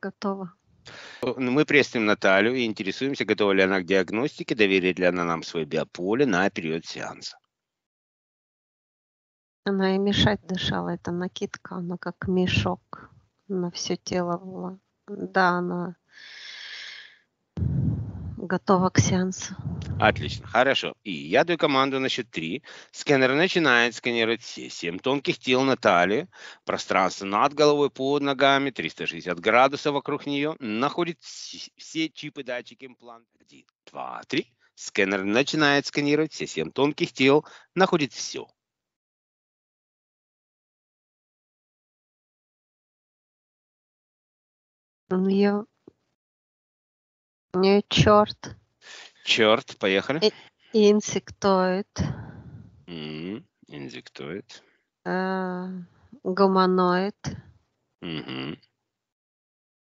готова. Мы приветствуем Наталью и интересуемся, готова ли она к диагностике, доверит ли она нам свое биополе на период сеанса. Она и мешать дышала, это накидка, она как мешок на все тело была. Да, она готова к сеансу. Отлично, хорошо. И я даю команду на счет 3. Сканер начинает сканировать все 7 тонких тел Натальи. Пространство над головой, под ногами, 360 градусов вокруг нее. Находит все чипы, датчики, импланты. 1, 2, 3. Сканер начинает сканировать все 7 тонких тел. Находит все. У нее черт. Черт, поехали. Инсектоид. Инсектоид. Гуманоид.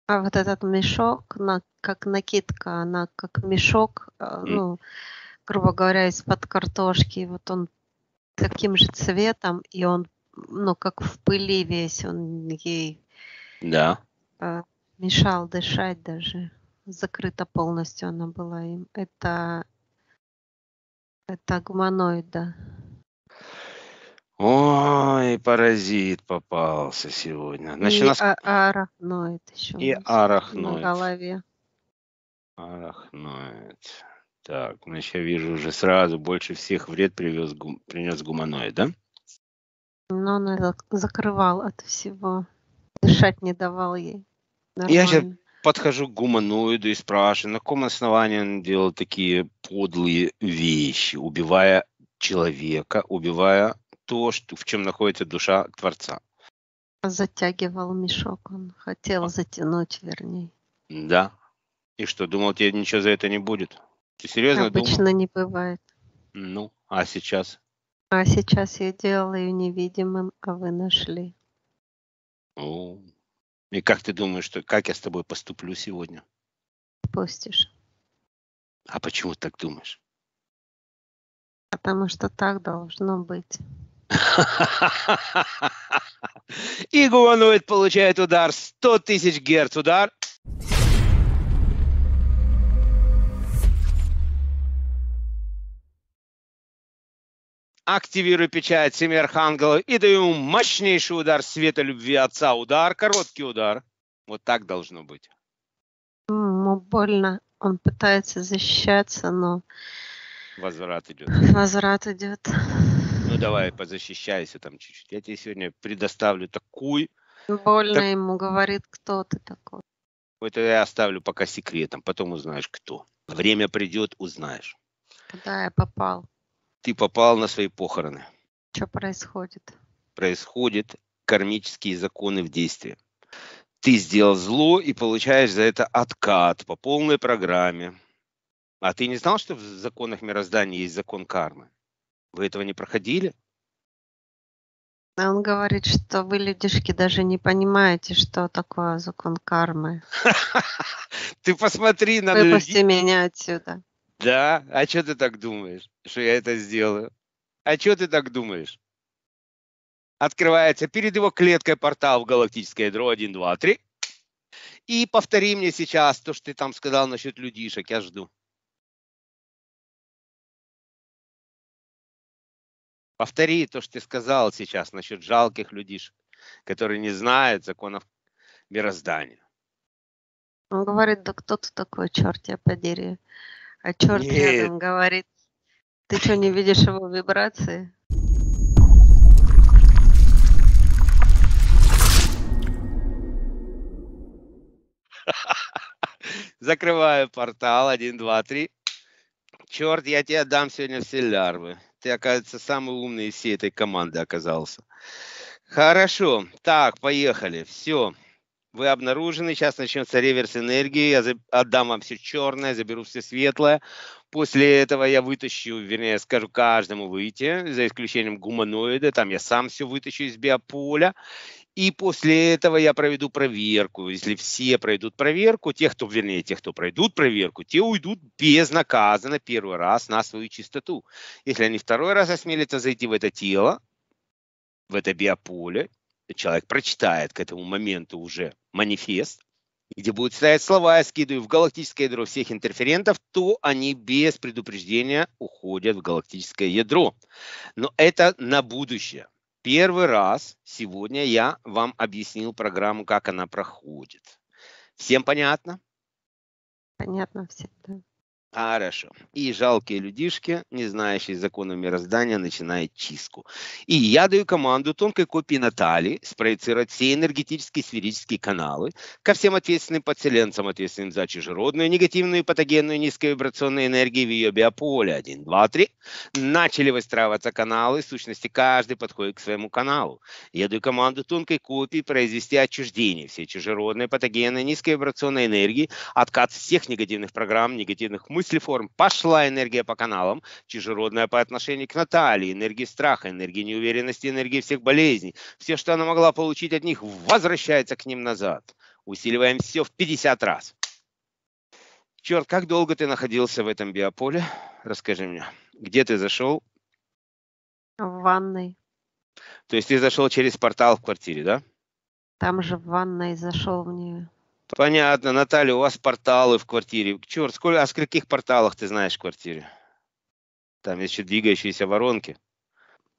А вот этот мешок, как накидка, она как мешок, ну, грубо говоря, из-под картошки. Вот он таким же цветом, и он, ну, как в пыли весь, он ей мешал дышать даже. Закрыта полностью она была им. Это гуманоид, да. Ой, паразит попался сегодня. Значит, и арахноид еще. И арахноид. На голове. Арахноид. Так, значит, я вижу уже сразу, больше всех вред принес гуманоид, да? Но он закрывал от всего. Дышать не давал ей. Нормально. Я сейчас подхожу к гуманоиду и спрашиваю, на каком основании он делал такие подлые вещи, убивая человека, убивая то, что, в чем находится душа Творца. Затягивал мешок, он хотел затянуть, вернее. Да. И что, думал, тебе ничего за это не будет? Ты серьезно Обычно думал? Не бывает. Ну, а сейчас? А сейчас я делала ее невидимым, а вы нашли. О. И как ты думаешь, что, как я с тобой поступлю сегодня? Пустишь. А почему так думаешь? Потому что так должно быть. И гуманоид получает удар. 100 000 герц удар. Активирую печать семи архангелов и даю ему мощнейший удар света любви Отца. Удар, короткий удар. Вот так должно быть. Ему больно. Он пытается защищаться, но... Возврат идет. Возврат идет. Ну давай, позащищайся там чуть-чуть. Я тебе сегодня предоставлю такой... Больно ему, говорит, кто ты такой. Это я оставлю пока секретом, потом узнаешь, кто. Время придет, узнаешь. Куда я попал? Ты попал на свои похороны. Что происходит? Происходят кармические законы в действии. Ты сделал зло и получаешь за это откат по полной программе. А ты не знал, что в законах мироздания есть закон кармы? Вы этого не проходили? Он говорит, что вы, людишки, даже не понимаете, что такое закон кармы. Ты посмотри на людей. Выпусти меня отсюда. Да? А что ты так думаешь, что я это сделаю? А что ты так думаешь? Открывается перед его клеткой портал в галактическое ядро 1, 2, 3. И повтори мне сейчас то, что ты там сказал насчет людишек. Я жду. Повтори то, что ты сказал сейчас насчет жалких людишек, которые не знают законов мироздания. Он говорит, да кто ты такой, черт тебя подери. А черт рядом говорит, ты что, не видишь его вибрации? Закрываю портал, 1, 2, 3. Черт, я тебе дам сегодня все лярвы. Ты, оказывается, самый умный из всей этой команды оказался. Хорошо, так, поехали, все. Вы обнаружены, сейчас начнется реверс энергии, я отдам вам все черное, заберу все светлое. После этого я вытащу, вернее, скажу каждому выйти, за исключением гуманоида, там я сам все вытащу из биополя. И после этого я проведу проверку. Если все пройдут проверку, те, кто пройдут проверку, те уйдут безнаказанно первый раз на свою чистоту. Если они второй раз осмелятся зайти в это тело, в это биополе, человек прочитает к этому моменту уже манифест, где будут стоять слова, я скидываю в галактическое ядро всех интерферентов, то они без предупреждения уходят в галактическое ядро. Но это на будущее. Первый раз сегодня я вам объяснил программу, как она проходит. Всем понятно? Понятно всем, да. Хорошо. И жалкие людишки, не знающие законов мироздания, начинают чистку. И я даю команду тонкой копии Натальи спроецировать все энергетические сферические каналы ко всем ответственным подселенцам, ответственным за чужеродную, негативную, патогенную, низковибрационную энергию в ее биополе. 1, 2, 3. Начали выстраиваться каналы, в сущности каждый подходит к своему каналу. Я даю команду тонкой копии произвести отчуждение всей чужеродной, патогенной, низковибрационной энергии, откат всех негативных программ, негативных мыслей, мыслеформ. Пошла энергия по каналам, чужеродная по отношению к Наталье, энергии страха, энергии неуверенности, энергии всех болезней. Все, что она могла получить от них, возвращается к ним назад. Усиливаем все в 50 раз. Черт, как долго ты находился в этом биополе? Расскажи мне, где ты зашел? В ванной. То есть ты зашел через портал в квартире, да? Там же в ванной зашел в нее. Понятно, Наталья, у вас порталы в квартире. Черт, сколько, о скольких порталах ты знаешь в квартире? Там еще двигающиеся воронки.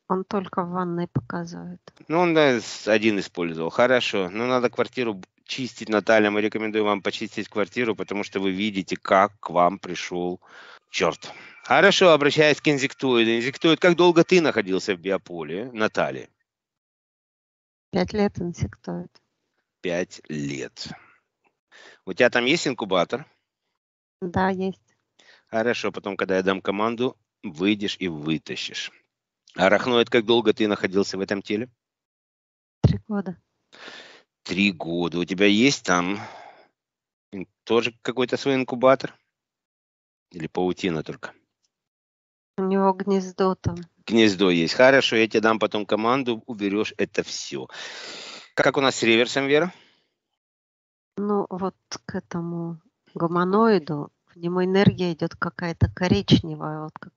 Он только в ванной показывает. Ну, он один использовал. Хорошо. Ну, надо квартиру чистить, Наталья. Мы рекомендуем вам почистить квартиру, потому что вы видите, как к вам пришел черт. Хорошо, обращаясь к инзектоиду. Инзектоид, как долго ты находился в биополе, Наталья? 5 лет, инзектоид. 5 лет. У тебя там есть инкубатор? Да, есть. Хорошо, потом, когда я дам команду, выйдешь и вытащишь. Арахноид, как долго ты находился в этом теле? 3 года. 3 года. У тебя есть там тоже какой-то свой инкубатор? Или паутина только? У него гнездо там. Гнездо есть. Хорошо, я тебе дам потом команду, уберешь это все. Как у нас с реверсом, Вера? Ну, вот к этому гуманоиду, к нему энергия идет какая-то коричневая, вот как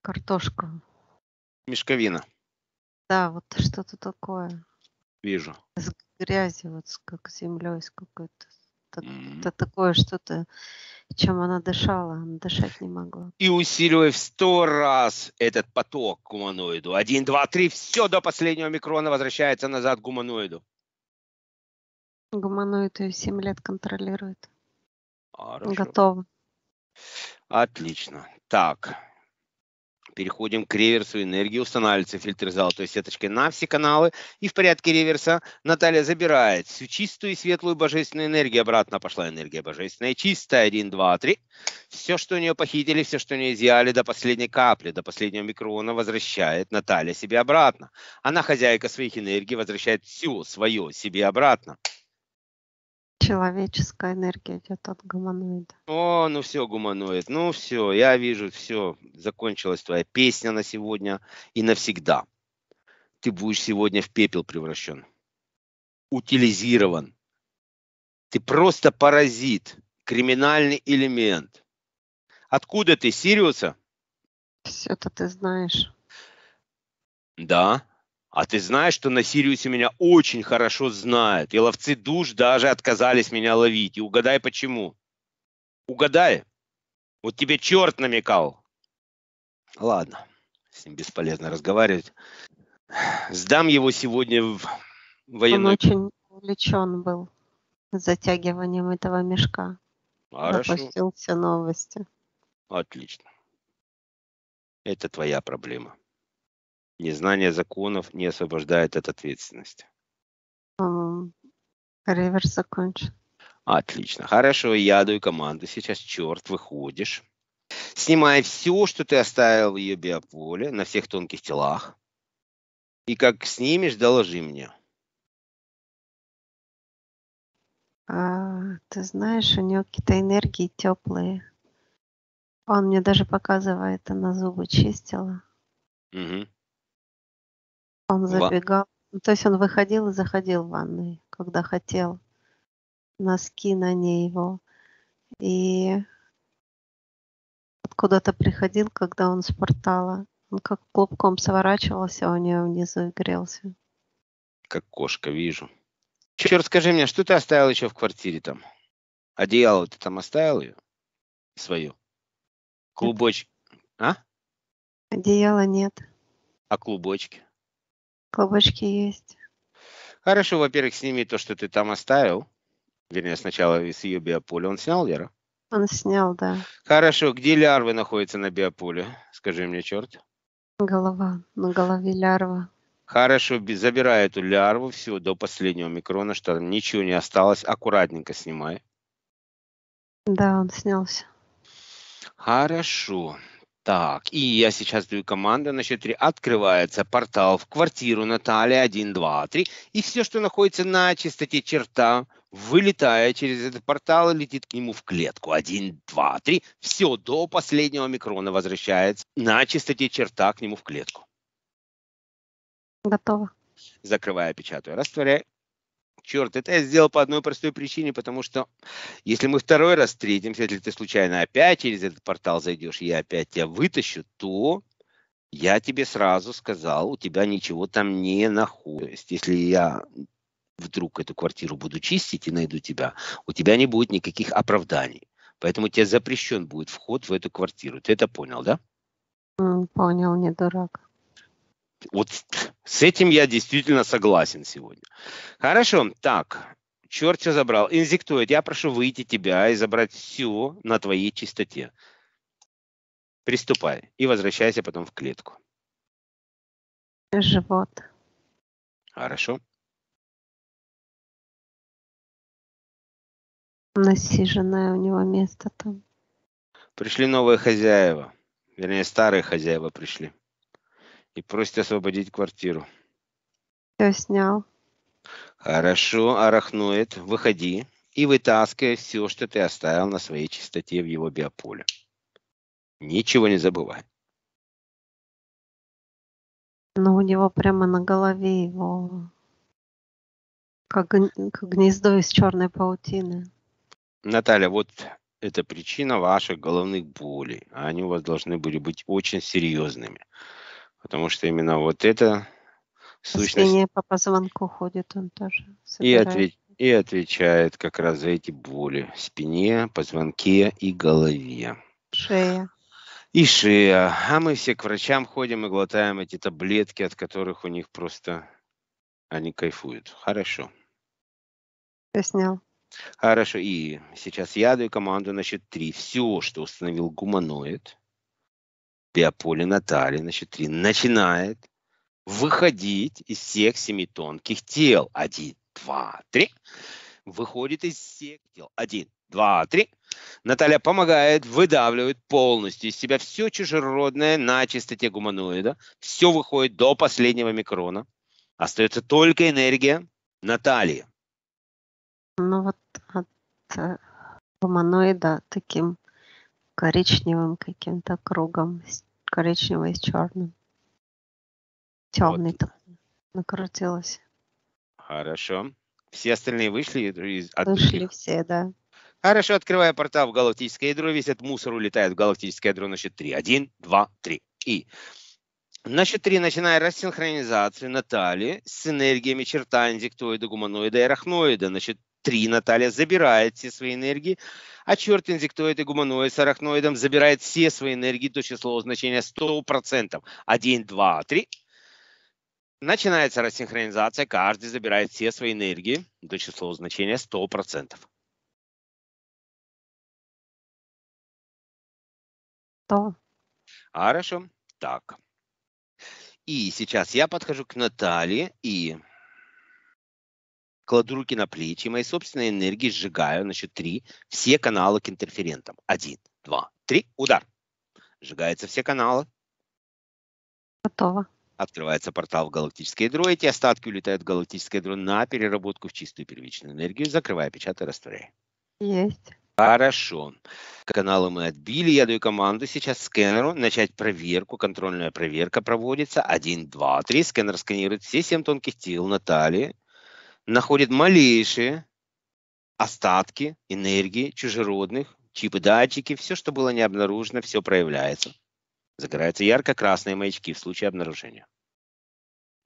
картошка. Мешковина. Да, вот что-то такое. Вижу. С грязью, вот как с землей, с какой-то. Это такое что-то, чем она дышала, она дышать не могла. И усиливай в 100 раз этот поток к гуманоиду. 1, 2, 3, все до последнего микрона возвращается назад к гуманоиду. Гуманоид ее 7 лет контролирует. Хорошо. Готово. Отлично. Так. Переходим к реверсу энергии. Устанавливается фильтр зала, то есть сеточкой на все каналы. И в порядке реверса Наталья забирает всю чистую и светлую божественную энергию. Обратно пошла энергия божественная. Чистая. 1, 2, 3. Все, что у нее похитили, все, что у нее изъяли до последней капли, до последнего микрона, возвращает Наталья себе обратно. Она хозяйка своих энергий, возвращает все свое себе обратно. Человеческая энергия идет от гуманоида. О, ну все, гуманоид, ну все, я вижу, все, закончилась твоя песня на сегодня и навсегда. Ты будешь сегодня в пепел превращен, утилизирован. Ты просто паразит, криминальный элемент. Откуда ты, Сириуса? Все-то ты знаешь. Да. А ты знаешь, что на Сириусе меня очень хорошо знают. И ловцы душ даже отказались меня ловить. И угадай, почему. Угадай. Вот тебе черт намекал. Ладно, с ним бесполезно разговаривать. Сдам его сегодня в военную... Он очень увлечен был затягиванием этого мешка. Хорошо. Запустил все новости. Отлично. Это твоя проблема. Незнание законов не освобождает от ответственности. Реверс закончен. Отлично. Хорошо, я даю команду. Сейчас, черт, выходишь. Снимай все, что ты оставил в ее биополе, на всех тонких телах. И как снимешь, доложи мне. А, ты знаешь, у нее какие-то энергии теплые. Он мне даже показывает, она зубы чистила. Угу. Он забегал, то есть он выходил и заходил в ванной, когда хотел. Носки на ней его. И откуда-то приходил, когда он с портала. Он как клубком сворачивался, у нее внизу и грелся. Как кошка, вижу. Черт, скажи мне, что ты оставил еще в квартире там? Одеяло ты там оставил ее? Свою? Клубочки? А? Одеяла нет. А клубочки? Клубочки есть. Хорошо, во-первых, сними то, что ты там оставил. Вернее, сначала из ее биополя. Он снял, Вера? Он снял, да. Хорошо, где лярвы находятся на биополе? Скажи мне, черт. Голова. На голове лярва. Хорошо, забирай эту лярву, все, до последнего микрона, что там ничего не осталось. Аккуратненько снимай. Да, он снялся. Хорошо. Так, и я сейчас даю команду на счет 3. Открывается портал в квартиру Натальи. 1, 2, 3. И все, что находится на чистоте черта, вылетая через этот портал, летит к нему в клетку. 1, 2, 3. Все, до последнего микрона возвращается на чистоте черта к нему в клетку. Готово. Закрывая, печатаю, растворяю. Черт, это я сделал по одной простой причине, потому что если мы второй раз встретимся, если ты случайно опять через этот портал зайдешь, я опять тебя вытащу, то я тебе сразу сказал, у тебя ничего там не находится. Если я вдруг эту квартиру буду чистить и найду тебя, у тебя не будет никаких оправданий. Поэтому тебе запрещен будет вход в эту квартиру. Ты это понял, да? Понял, не дурак. Вот с этим я действительно согласен сегодня. Хорошо, так, черт все забрал. Инзектоид, я прошу выйти тебя и забрать все на твоей чистоте. Приступай и возвращайся потом в клетку. Живот. Хорошо. Насиженное у него место там. Пришли новые хозяева, вернее старые хозяева пришли. И просит освободить квартиру. Все снял. Хорошо, арахноид, выходи и вытаскивай все, что ты оставил на своей чистоте в его биополе. Ничего не забывай. Но у него прямо на голове его как гнездо из черной паутины. Наталья, вот это причина ваших головных болей. Они у вас должны были быть очень серьезными. Потому что именно вот это сущность... Синяя по позвонку ходит, он тоже и отвечает как раз за эти боли. Спине, позвонке и голове. Шея. И шея. А мы все к врачам ходим и глотаем эти таблетки, от которых у них просто... Они кайфуют. Хорошо. Я снял. Хорошо. И сейчас я даю команду на счет 3. Все, что установил гуманоид... биополе Натальи, значит, 3, начинает выходить из всех 7 тонких тел. 1, 2, 3. Выходит из всех тел. 1, 2, 3. Наталья помогает, выдавливает полностью из себя все чужеродное на чистоте гуманоида. Все выходит до последнего микрона. Остается только энергия Натальи. Ну вот от гуманоида таким... коричневым каким-то кругом, коричневый с черным. Темный вот. Накрутилось. Хорошо. Все остальные вышли? Вышли все, да. Хорошо, открывая портал в галактическое ядро, весь этот мусор улетает в галактическое ядро на счет 3. 1, 2, 3. И на счет 3 начиная рассинхронизацию Натальи с энергиями черта, инзектоида, гуманоида и арахноида. На счет 3 Наталья забирает все свои энергии, а черт инзектоид и гуманоид с арахноидом забирает все свои энергии до числового значения 100%. 1, 2, 3. Начинается рассинхронизация, каждый забирает все свои энергии до числового значения 100%. Да. Хорошо. Так. И сейчас я подхожу к Наталье и... кладу руки на плечи, моей собственной энергии сжигаю на счет 3 все каналы к интерферентам. 1, 2, 3, удар. Сжигаются все каналы. Готово. Открывается портал в галактическое ядро. Эти остатки улетают в галактическое ядро на переработку в чистую первичную энергию. Закрывая, печатай, растворяй. Есть. Хорошо. Каналы мы отбили. Я даю команду сейчас скэнеру начать проверку. Контрольная проверка проводится. 1, 2, 3. Скэнер сканирует все 7 тонких тел Натальи. Находит малейшие остатки энергии чужеродных, чипы, датчики, все, что было не обнаружено, все проявляется. Загораются ярко-красные маячки в случае обнаружения.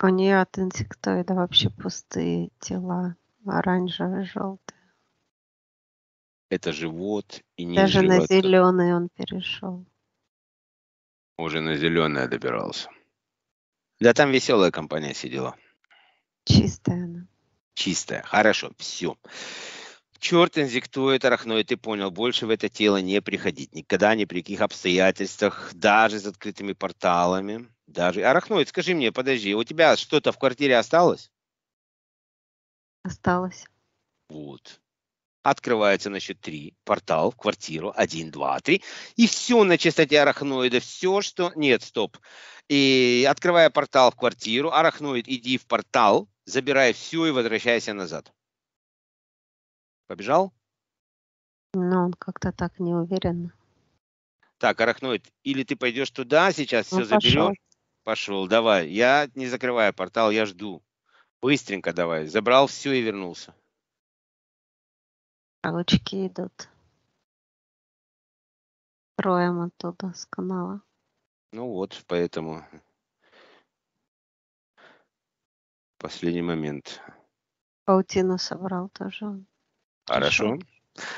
У нее от инсектоида вообще пустые тела. Оранжевый, желтый. Это живот и ниже. Даже живота. На зеленый он перешел. Уже на зеленое добирался. Да там веселая компания сидела. Чистая она. Чистая, хорошо, все. Черт, инзектует, арахноид, ты понял, больше в это тело не приходить. Никогда, ни при каких обстоятельствах, даже с открытыми порталами. Даже. Арахноид, скажи мне, подожди, у тебя что-то в квартире осталось? Осталось. Вот. Открывается на счет 3, портал, в квартиру, 1, 2, 3. И все на частоте арахноида, все, что... Нет, стоп. И открывая портал в квартиру, арахноид, иди в портал, забирай все и возвращайся назад. Побежал? Ну, он как-то так не уверенно. Так, арахноид, или ты пойдешь туда сейчас, ну, все пошел. Заберешь? Пошел, давай. Я не закрываю портал, я жду. Быстренько давай. Забрал все и вернулся. Лучки идут. Троем оттуда с канала. Ну вот, поэтому. Последний момент. Паутину собрал тоже. Хорошо.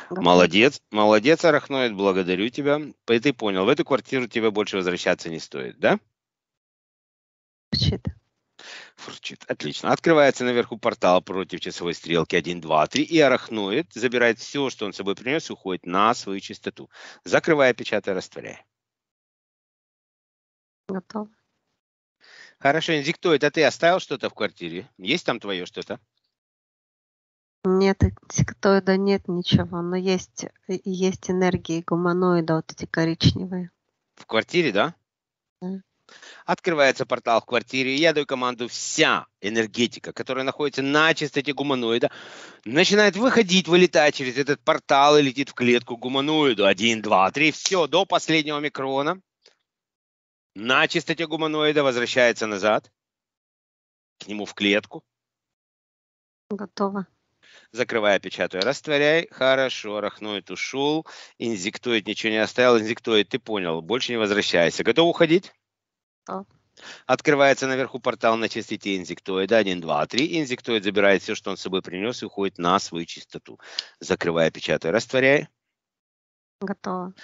Пошел. Молодец. Молодец, арахноид, благодарю тебя. Ты понял, в эту квартиру тебе больше возвращаться не стоит, да? Вообще-то. Фурчит. Отлично. Открывается наверху портал против часовой стрелки 1, 2, 3. И арахноид забирает все, что он с собой принес, и уходит на свою частоту. Закрывая, печатая, растворяя. Готово. Хорошо. Инзектоид, а ты оставил что-то в квартире? Есть там твое что-то? Нет, инзектоида нет ничего. Но есть энергии гуманоида, вот эти коричневые. В квартире, да? Да. Открывается портал в квартире, и я даю команду: вся энергетика, которая находится на частоте гуманоида, начинает выходить, вылетать через этот портал и летит в клетку гуманоиду. 1, 2, 3, все, до последнего микрона. На частоте гуманоида возвращается назад, к нему в клетку. Готово. Закрывая, печатаю, растворяй. Хорошо, арахноид ушел, инзектоид ничего не оставил. Инзектоид, ты понял, больше не возвращайся. Готов уходить? Открывается наверху портал на частоте инзектоида 1, 2, 3. Инзектоид забирает все, что он с собой принес, и уходит на свою частоту. Закрывая, печатая, растворяй. Готово.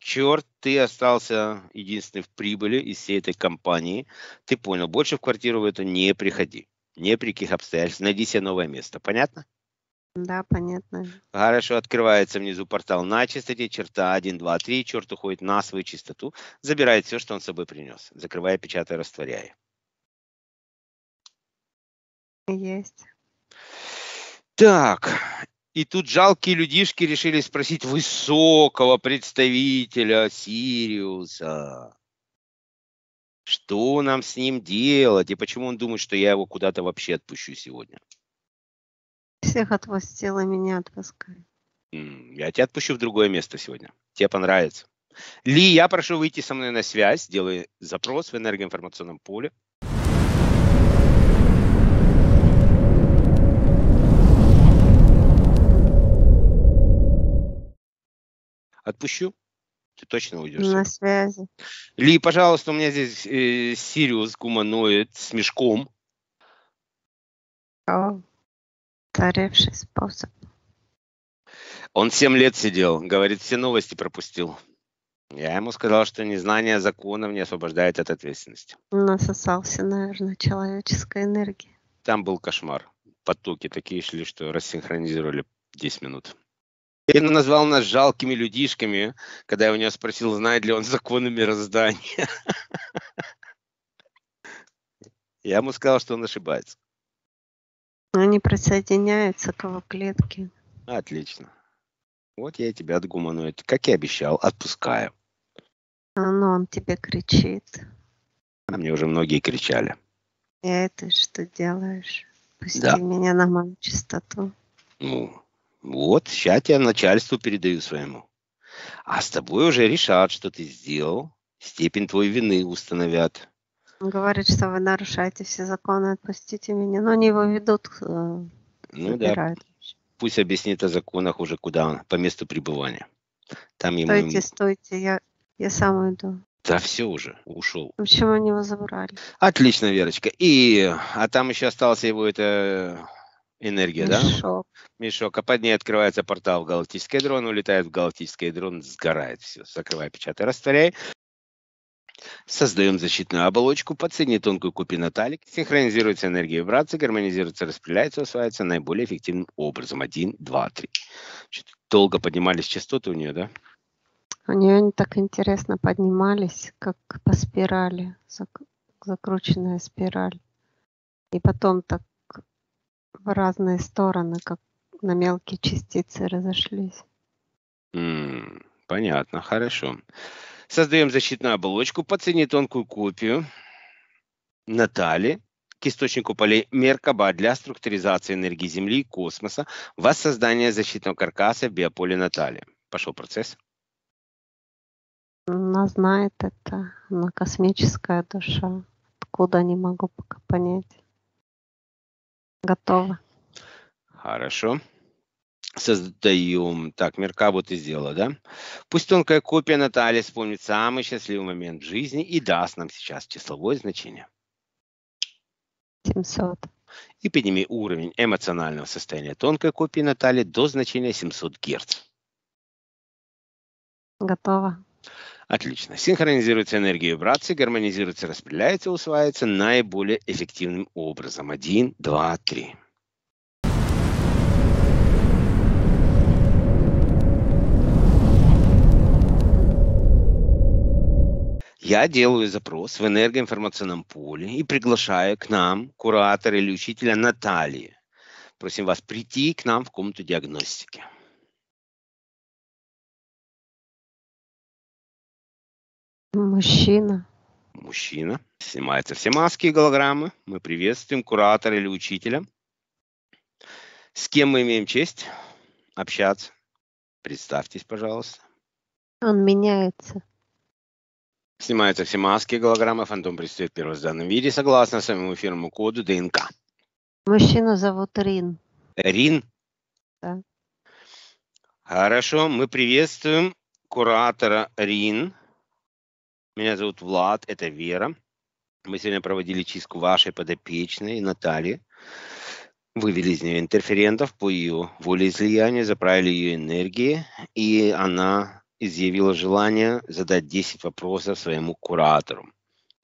Черт, ты остался единственный в прибыли из всей этой компании. Ты понял, больше в квартиру в эту не приходи. Ни при каких обстоятельствах. Найди себе новое место. Понятно? Да, понятно. Хорошо, открывается внизу портал на чистоте, черта 1, 2, 3, черт уходит на свою чистоту, забирает все, что он с собой принес. Закрывая, печатая, растворяя. Есть. Так, и тут жалкие людишки решили спросить высокого представителя Сириуса. Что нам с ним делать и почему он думает, что я его куда-то вообще отпущу сегодня? Всех отпустила, меня отпускай. Я тебя отпущу в другое место сегодня. Тебе понравится. Ли, я прошу выйти со мной на связь. Делай запрос в энергоинформационном поле. Отпущу? Ты точно уйдешь. На связи. Ли, пожалуйста, у меня здесь Сириус, гуманоид с мешком. Старевший способ. Он 7 лет сидел, говорит, все новости пропустил. Я ему сказал, что незнание законов не освобождает от ответственности. Насосался, наверное, человеческой энергии. Там был кошмар. Потоки такие шли, что рассинхронизировали 10 минут. И он назвал нас жалкими людишками, когда я у него спросил, знает ли он законы мироздания. Я ему сказал, что он ошибается. Они присоединяются к его клетке. Отлично. Вот я тебя от гуманоида, как и обещал, отпускаю. Но он тебе кричит. А мне уже многие кричали. А ты что делаешь? Пусти меня на мою чистоту. Ну, вот, сейчас я начальству передаю своему. А с тобой уже решат, что ты сделал. Степень твоей вины установят. Говорит, что вы нарушаете все законы, отпустите меня. Но они его ведут, забирают. Да. Пусть объяснит о законах уже куда он, по месту пребывания. Там ему... Стойте, я сам уйду. Да все уже, ушел. Почему они его забрали? Отлично, Верочка. А там еще остался его это Энергия, мешок. Да? Мешок. А под ней открывается портал в галактический дрон, улетает в галактический дрон, сгорает все. Закрывай, печатай, растворяй. Создаем защитную оболочку, подсоедини тонкую купину талик, синхронизируется энергия вибрации, гармонизируется, распределяется, усваивается наиболее эффективным образом. 1, 2, 3. Долго поднимались частоты у нее, да? У нее они так интересно поднимались, как по спирали, закрученная спираль. И потом так в разные стороны, как на мелкие частицы разошлись. Понятно, хорошо. Создаем защитную оболочку, подсоедини тонкую копию Натальи к источнику полей Меркаба для структуризации энергии Земли и космоса, воссоздание защитного каркаса в биополе Натальи. Пошел процесс. Она знает это, она космическая душа. Откуда, не могу пока понять. Готово. Хорошо. Создаем. Так, Меркабу ты сделала, да? Пусть тонкая копия Натальи вспомнит самый счастливый момент в жизни и даст нам сейчас числовое значение. 700. И подними уровень эмоционального состояния тонкой копии Натальи до значения 700 Гц. Готово. Отлично. Синхронизируется энергия вибрации, гармонизируется, распределяется, усваивается наиболее эффективным образом. 1, 2, 3. Я делаю запрос в энергоинформационном поле и приглашаю к нам куратора или учителя Натальи. Просим вас прийти к нам в комнату диагностики. Мужчина. Мужчина. Снимаются все маски и голограммы. Мы приветствуем куратора или учителя. С кем мы имеем честь общаться? Представьтесь, пожалуйста. Он меняется. Снимаются все маски и голограммы. Фантом предстает в первозданном виде согласно своему эфирному коду ДНК. Мужчину зовут Рин. Рин? Да. Хорошо. Мы приветствуем куратора Рин. Меня зовут Влад, это Вера. Мы сегодня проводили чистку вашей подопечной Натальи. Вывели из нее интерферентов по ее волеизлиянию, заправили ее энергией, и она изъявила желание задать 10 вопросов своему куратору.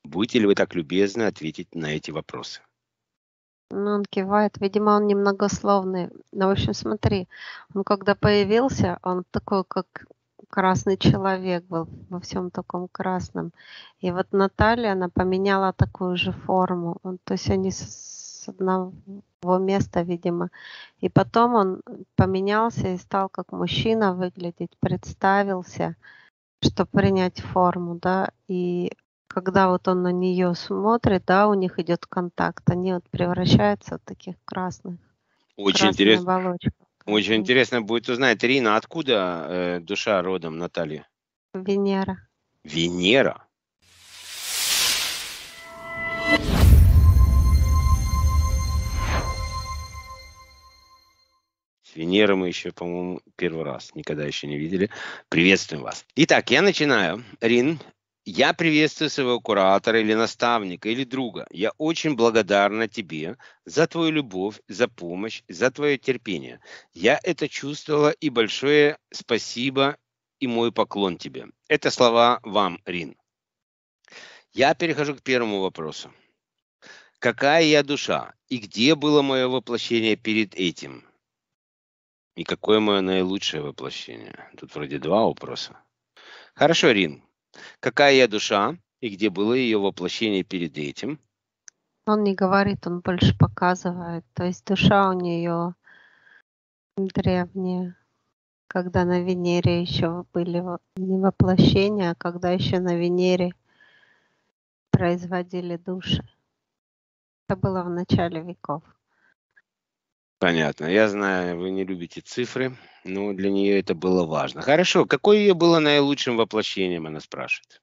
Будете ли вы так любезны ответить на эти вопросы? Ну, он кивает. Видимо, он немногословный. Но, в общем, смотри, он когда появился, он такой, как... красный человек был, во всем таком красном. И вот Наталья, она поменяла такую же форму. То есть они с одного места, видимо. И потом он поменялся и стал как мужчина выглядеть, представился, чтобы принять форму, да. И когда вот он на нее смотрит, да, у них идет контакт. Они вот превращаются в таких красных. Очень интересно. Оболочку. Очень интересно будет узнать, Рина, откуда душа родом Натальи? Венера. Венера? С Венерой мы еще, по-моему, первый раз никогда еще не видели. Приветствуем вас. Итак, я начинаю. Рин, я приветствую своего куратора или наставника, или друга. Я очень благодарна тебе за твою любовь, за помощь, за твое терпение. Я это чувствовала, и большое спасибо и мой поклон тебе. Это слова вам, Рин. Я перехожу к первому вопросу. Какая я душа и где было мое воплощение перед этим? И какое мое наилучшее воплощение? Тут вроде два вопроса. Хорошо, Рин. Какая я душа и где было ее воплощение перед этим? Он не говорит, он больше показывает. То есть душа у нее древняя, когда на Венере еще были не воплощения, а когда еще на Венере производили души. Это было в начале веков. Понятно. Я знаю, вы не любите цифры, но для нее это было важно. Хорошо. Какое ее было наилучшим воплощением, она спрашивает?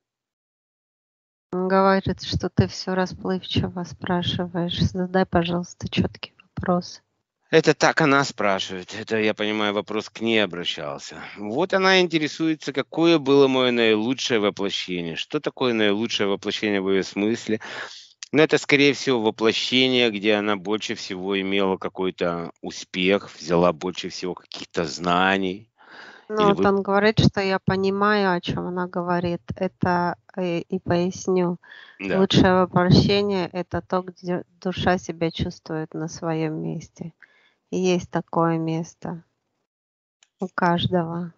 Он говорит, что ты все расплывчиво спрашиваешь. Задай, пожалуйста, четкий вопрос. Это так она спрашивает. Это, я понимаю, вопрос к ней обращался. Вот она интересуется, какое было мое наилучшее воплощение. Что такое наилучшее воплощение в ее смысле? Но это, скорее всего, воплощение, где она больше всего имела какой-то успех, взяла больше всего каких-то знаний. Ну, вот он говорит, что я понимаю, о чем она говорит. Это и поясню. Да. Лучшее воплощение – это то, где душа себя чувствует на своем месте. И есть такое место у каждого.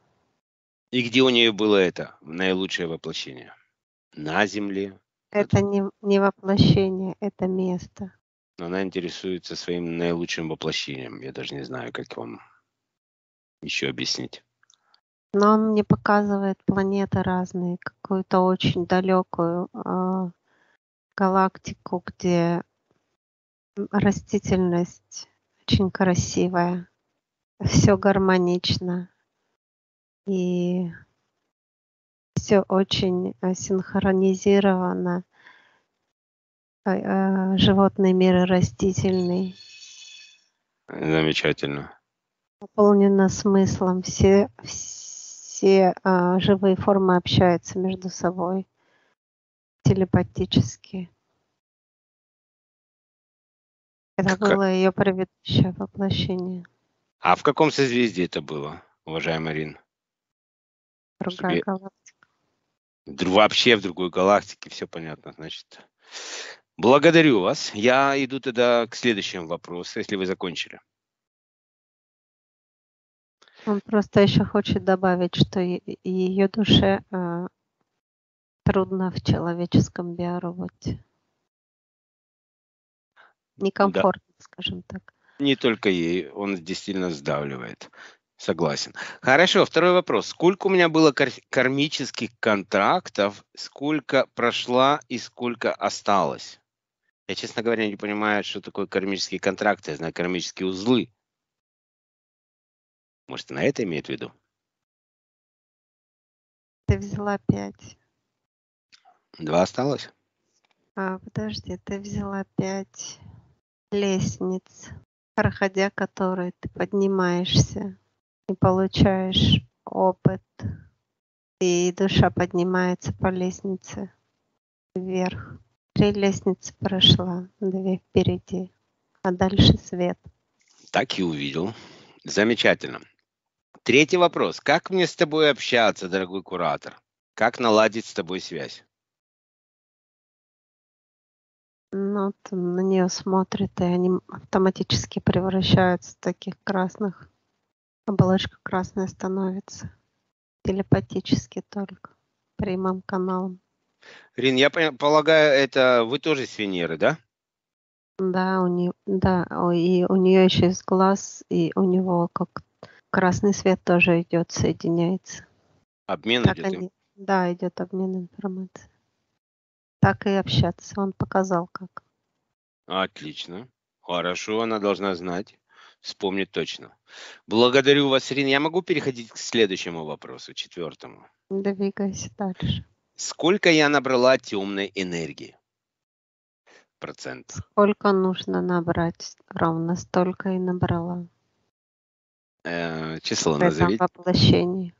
И где у нее было это наилучшее воплощение? На земле. Это не воплощение, это место. Она интересуется своим наилучшим воплощением. Я даже не знаю, как вам еще объяснить. Но он мне показывает планеты разные, какую-то очень далекую галактику, где растительность очень красивая, все гармонично и все очень синхронизировано. Животный мир и растительный. Замечательно. Наполнено смыслом. Все живые формы общаются между собой телепатически. Это было ее предыдущее воплощение. А в каком созвездии это было, уважаемая Рин? Другая галактика. Вообще в другой галактике, все понятно, значит. Благодарю вас. Я иду тогда к следующему вопросу, если вы закончили. Он просто еще хочет добавить, что ее душе трудно в человеческом биороботе. Некомфортно, да. Скажем так. Не только ей, он здесь сильно сдавливает. Согласен. Хорошо, второй вопрос. Сколько у меня было кармических контрактов, сколько прошла и сколько осталось? Я, честно говоря, не понимаю, что такое кармические контракты. Я знаю кармические узлы. Может, она это имеет в виду? Ты взяла 5. 2 осталось? Подожди, ты взяла 5 лестниц, проходя которые ты поднимаешься и получаешь опыт. И душа поднимается по лестнице вверх. 3 лестницы прошла, 2 впереди, а дальше свет. Так и увидел. Замечательно. Третий вопрос. Как мне с тобой общаться, дорогой куратор? Как наладить с тобой связь? Ну, на нее смотрят, и они автоматически превращаются в таких красных. Оболочка красная становится. Телепатически только. Прямым каналом. Рин, я полагаю, это вы тоже с Венеры, да? Да, и у нее еще есть глаз, и у него как красный свет тоже идет, соединяется. Обмен так идет? Да, идет обмен информацией. Так и общаться, он показал как. Отлично, хорошо, она должна знать, вспомнить точно. Благодарю вас, Ирина. Я могу переходить к следующему вопросу, четвертому? Двигайся дальше. Сколько я набрала темной энергии? Процент. Сколько нужно набрать? Ровно столько и набрала. Число назовите. Воплощение.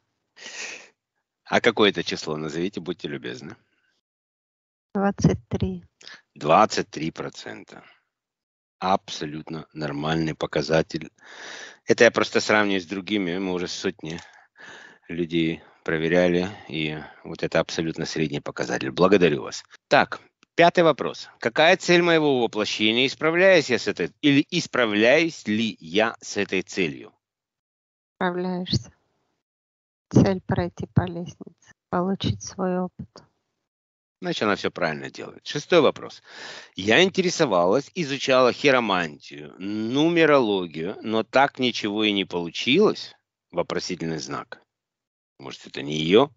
А какое-то число назовите, будьте любезны. 23. 23%. Абсолютно нормальный показатель. Это я просто сравниваю с другими. Мы уже сотни людей проверяли. И вот это абсолютно средний показатель. Благодарю вас. Так. Пятый вопрос. Какая цель моего воплощения? Исправляюсь ли я с этой целью? Исправляешься. Цель пройти по лестнице, получить свой опыт. Значит, она все правильно делает. Шестой вопрос. Я интересовалась, изучала хиромантию, нумерологию, но так ничего и не получилось. Вопросительный знак. Может, это не ее?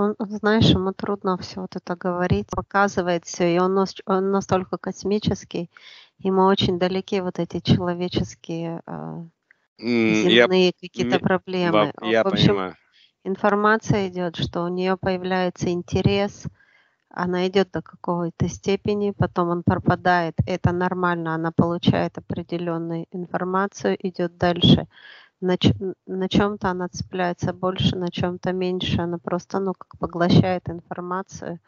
Он, знаешь, ему трудно все вот это говорить, показывает все, и он настолько космический, ему очень далеки вот эти человеческие земные какие-то проблемы. В общем, понимаю. Информация идет, что у нее появляется интерес, она идет до какой-то степени, потом он пропадает, это нормально, она получает определенную информацию, идет дальше. На чем-то она цепляется больше, на чем-то меньше. Она просто, ну, как поглощает информацию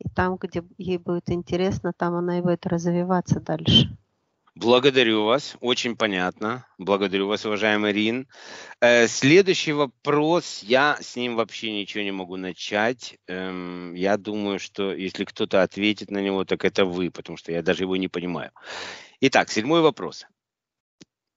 И там, где ей будет интересно, там она и будет развиваться дальше. Благодарю вас. Очень понятно. Благодарю вас, уважаемый Рин. Следующий вопрос. Я с ним вообще ничего не могу начать. Я думаю, что если кто-то ответит на него, так это вы, потому что я даже его не понимаю. Итак, 7-й вопрос.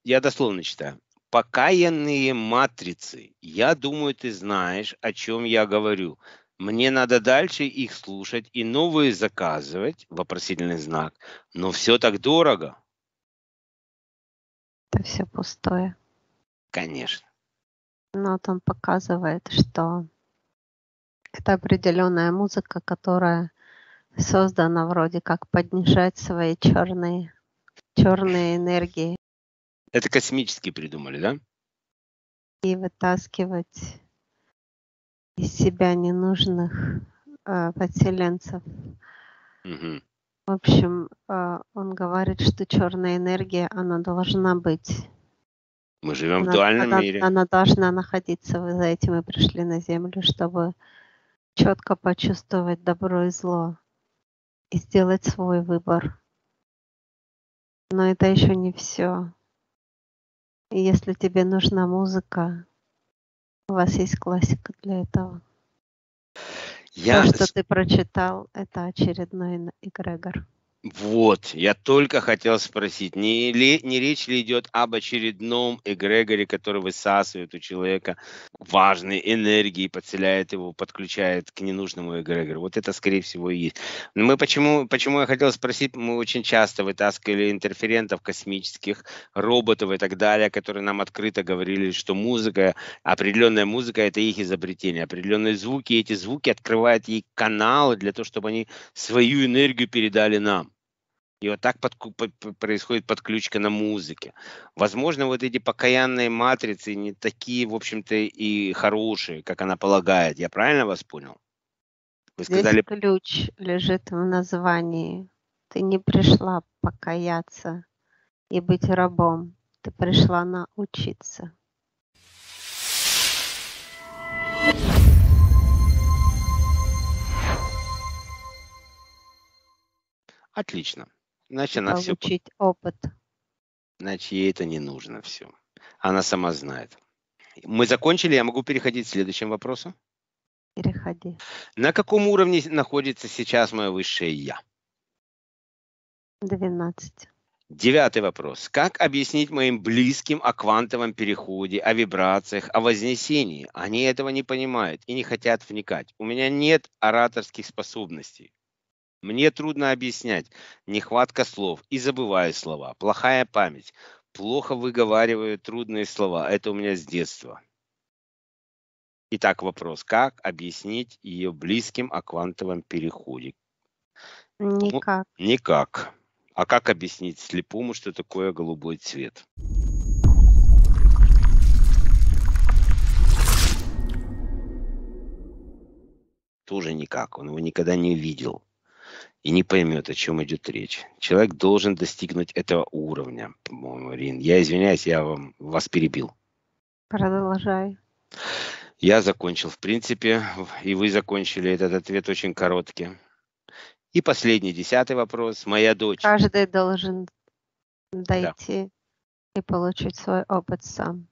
Я дословно читаю. Покаянные матрицы. Я думаю, ты знаешь, о чем я говорю. Мне надо дальше их слушать и новые заказывать. Вопросительный знак. Но все так дорого. Это все пустое. Конечно. Но вот он показывает, что это определенная музыка, которая создана вроде как поднижать свои черные энергии. Это космические придумали, да? И вытаскивать из себя ненужных подселенцев. Угу. В общем, он говорит, что черная энергия, она должна быть. Мы живем в дуальном мире. Она должна находиться. Вы за этим и пришли на Землю, чтобы четко почувствовать добро и зло и сделать свой выбор. Но это еще не все. Если тебе нужна музыка, у вас есть классика для этого. То, что ты прочитал, это очередной эгрегор. Вот, я только хотел спросить, не речь ли идет об очередном эгрегоре, который высасывает у человека важные энергии, подселяет его, подключает к ненужному эгрегору? Вот это, скорее всего, и есть. Но мы почему я хотел спросить, мы очень часто вытаскивали интерферентов космических, роботов и так далее, которые нам открыто говорили, что музыка, определенная музыка – это их изобретение, определенные звуки, и эти звуки открывают ей каналы для того, чтобы они свою энергию передали нам. И вот так происходит подключка на музыке. Возможно, вот эти покаянные матрицы не такие, в общем-то, и хорошие, как она полагает. Я правильно вас понял? Вы сказали... Здесь ключ лежит в названии. Ты не пришла покаяться и быть рабом. Ты пришла научиться. Отлично. Значит, она все... Получить опыт. Значит, ей это не нужно все. Она сама знает. Мы закончили, я могу переходить к следующему вопросу? Переходи. На каком уровне находится сейчас мое высшее Я? 12. 9-й вопрос. Как объяснить моим близким о квантовом переходе, о вибрациях, о вознесении? Они этого не понимают и не хотят вникать. У меня нет ораторских способностей. Мне трудно объяснять. Нехватка слов. И забываю слова. Плохая память. Плохо выговариваю трудные слова. Это у меня с детства. Итак, вопрос. Как объяснить ее близким о квантовом переходе? Никак. Ну, никак. А как объяснить слепому, что такое голубой цвет? Тоже никак. Он его никогда не видел. И не поймет, о чем идет речь. Человек должен достигнуть этого уровня, по-моему, Рин. Я извиняюсь, я вас перебил. Продолжай. Я закончил, в принципе, и вы закончили этот ответ очень короткий. И последний, 10-й вопрос. Моя дочь. Каждый должен дойти и получить свой опыт сам.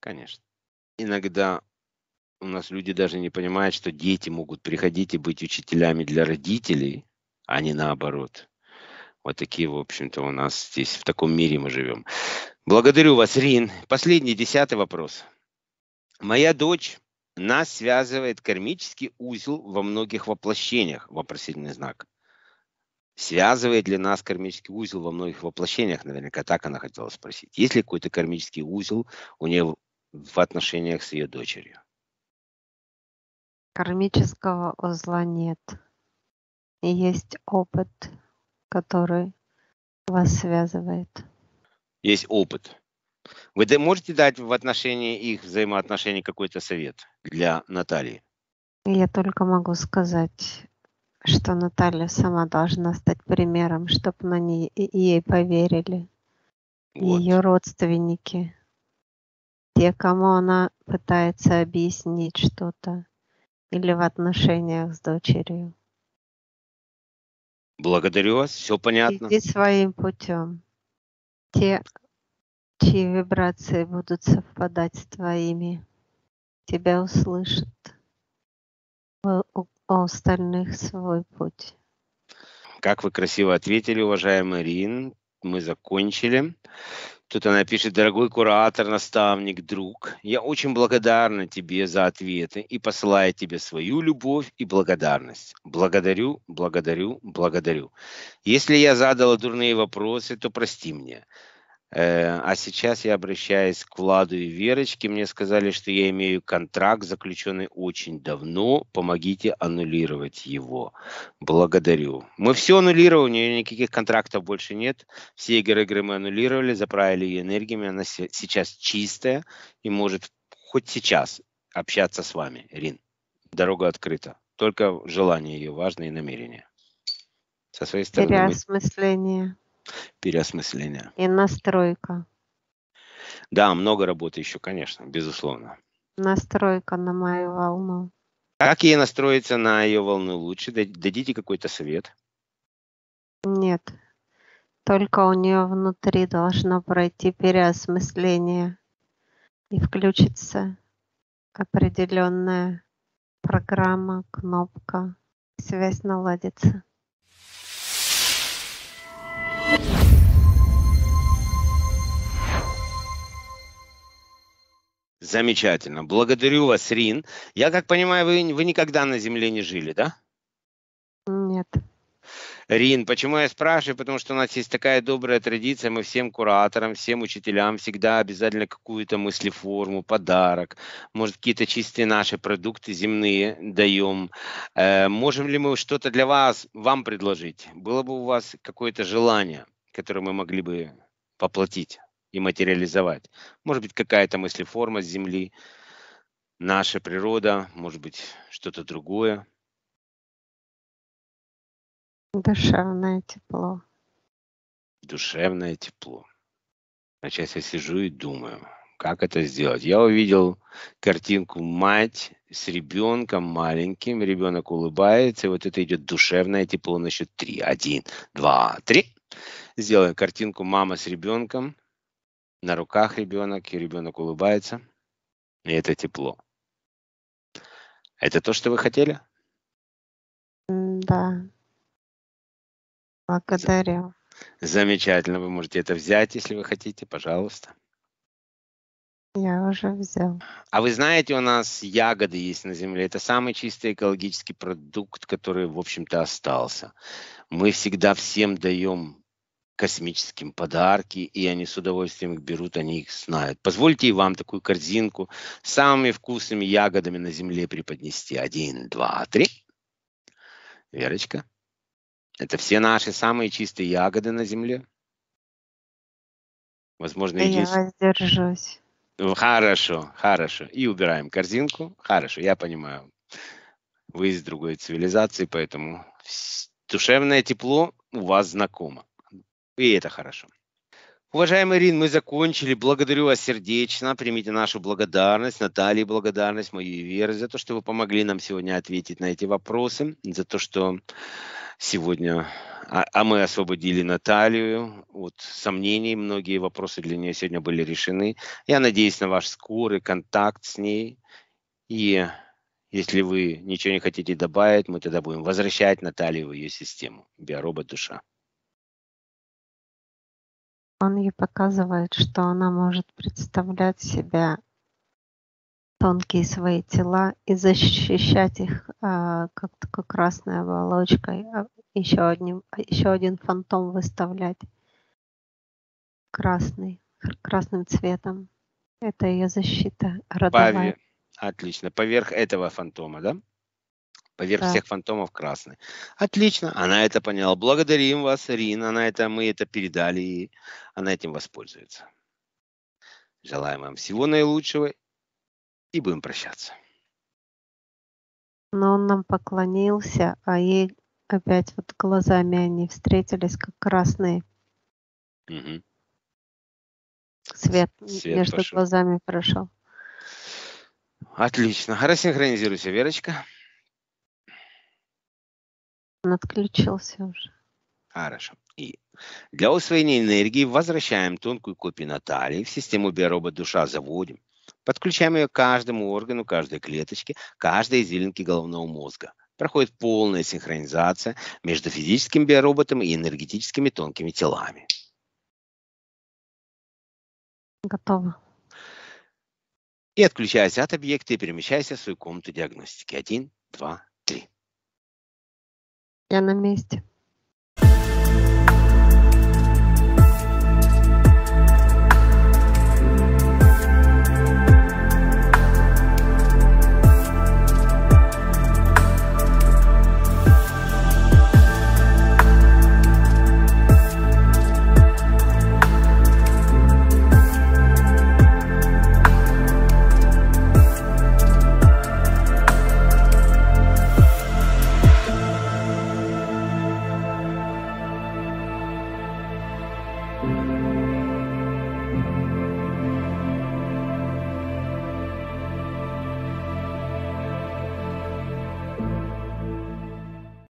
Конечно. Иногда... У нас люди даже не понимают, что дети могут приходить и быть учителями для родителей, а не наоборот. Вот такие, в общем-то, у нас здесь, в таком мире мы живем. Благодарю вас, Рин. Последний, 10-й вопрос. Моя дочь, нас связывает кармический узел во многих воплощениях, вопросительный знак. Связывает ли нас кармический узел во многих воплощениях? Наверняка так она хотела спросить. Есть ли какой-то кармический узел у нее в отношениях с ее дочерью? Кармического узла нет. И есть опыт, который вас связывает. Есть опыт. Вы можете дать в отношении их взаимоотношений какой-то совет для Натальи? Я только могу сказать, что Наталья сама должна стать примером, чтобы на ней ей поверили. Вот. Ее родственники. Те, кому она пытается объяснить что-то. Или в отношениях с дочерью. Благодарю вас, все понятно. Иди своим путем. Те, чьи вибрации будут совпадать с твоими, тебя услышат. У остальных свой путь. Как вы красиво ответили, уважаемый Рин. Мы закончили. Тут она пишет: дорогой куратор, наставник, друг, я очень благодарна тебе за ответы и посылаю тебе свою любовь и благодарность. Благодарю, благодарю, благодарю. Если я задала дурные вопросы, то прости меня. А сейчас я обращаюсь к Владу и Верочке. Мне сказали, что я имею контракт, заключенный очень давно. Помогите аннулировать его. Благодарю. Мы все аннулировали, у нее никаких контрактов больше нет. Все игры мы аннулировали, заправили ее энергиями. Она сейчас чистая и может хоть сейчас общаться с вами, Рин. Дорога открыта. Только желание ее важно и намерение. Со своей стороны. Переосмысление. Переосмысление. И настройка. Да, много работы еще, конечно, безусловно. Настройка на мою волну. Как ей настроиться на ее волну лучше? Дадите какой-то совет? Нет. Только у нее внутри должно пройти переосмысление. И включится определенная программа, кнопка. Связь наладится. Замечательно. Благодарю вас, Рин. Я как понимаю, вы никогда на Земле не жили, да? Нет. Рин, почему я спрашиваю? Потому что у нас есть такая добрая традиция. Мы всем кураторам, всем учителям всегда обязательно какую-то мыслеформу, подарок. Может, какие-то чистые наши продукты земные даем. Можем ли мы что-то для вас, вам предложить? Было бы у вас какое-то желание, которое мы могли бы воплотить и материализовать. Может быть, какая-то мыслеформа с Земли, наша природа, может быть, что-то другое. Душевное тепло. Душевное тепло. А сейчас я сижу и думаю, как это сделать. Я увидел картинку «Мать с ребенком маленьким». Ребенок улыбается, и вот это идет душевное тепло на счет 3. 1, 2, 3. Сделаем картинку «Мама с ребенком». На руках ребенок, и ребенок улыбается. И это тепло. Это то, что вы хотели? Да. Благодарю. Замечательно. Вы можете это взять, если вы хотите. Пожалуйста. Я уже взял. А вы знаете, у нас ягоды есть на Земле. Это самый чистый экологический продукт, который, в общем-то, остался. Мы всегда всем даем космическим подарки, и они с удовольствием их берут, они их знают. Позвольте и вам такую корзинку с самыми вкусными ягодами на Земле преподнести. 1, 2, 3. Верочка, это все наши самые чистые ягоды на Земле. Возможно, я воздержусь. Хорошо, хорошо. И убираем корзинку. Хорошо, я понимаю. Вы из другой цивилизации, поэтому душевное тепло у вас знакомо. И это хорошо. Уважаемый Рин, мы закончили. Благодарю вас сердечно. Примите нашу благодарность, Натальи благодарность, мою и Веры, за то, что вы помогли нам сегодня ответить на эти вопросы, за то, что сегодня... мы освободили Наталью от сомнений. Многие вопросы для нее сегодня были решены. Я надеюсь на ваш скорый контакт с ней. И если вы ничего не хотите добавить, мы тогда будем возвращать Наталью в ее систему. Биоробот душа. Он ей показывает, что она может представлять себя, тонкие свои тела, и защищать их как такой красной оболочкой, еще один фантом выставлять красным цветом. Это ее защита родовая. Отлично. Поверх этого фантома, да? Поверх всех фантомов красный. Отлично, она это поняла. Благодарим вас, Рин. Мы это передали, и она этим воспользуется. Желаем вам всего наилучшего и будем прощаться. Но он нам поклонился, а ей опять вот глазами они встретились, как красные. Угу. Свет между глазами прошел. Отлично. Рассинхронизируйся, Верочка. Он отключился уже. Хорошо. И для усвоения энергии возвращаем тонкую копию Натальи в систему биоробот душа, заводим. Подключаем ее к каждому органу, каждой клеточке, каждой извилинке головного мозга. Проходит полная синхронизация между физическим биороботом и энергетическими тонкими телами. Готово. И отключаясь от объекта, и перемещайся в свою комнату диагностики. 1, 2, 3. Я на месте.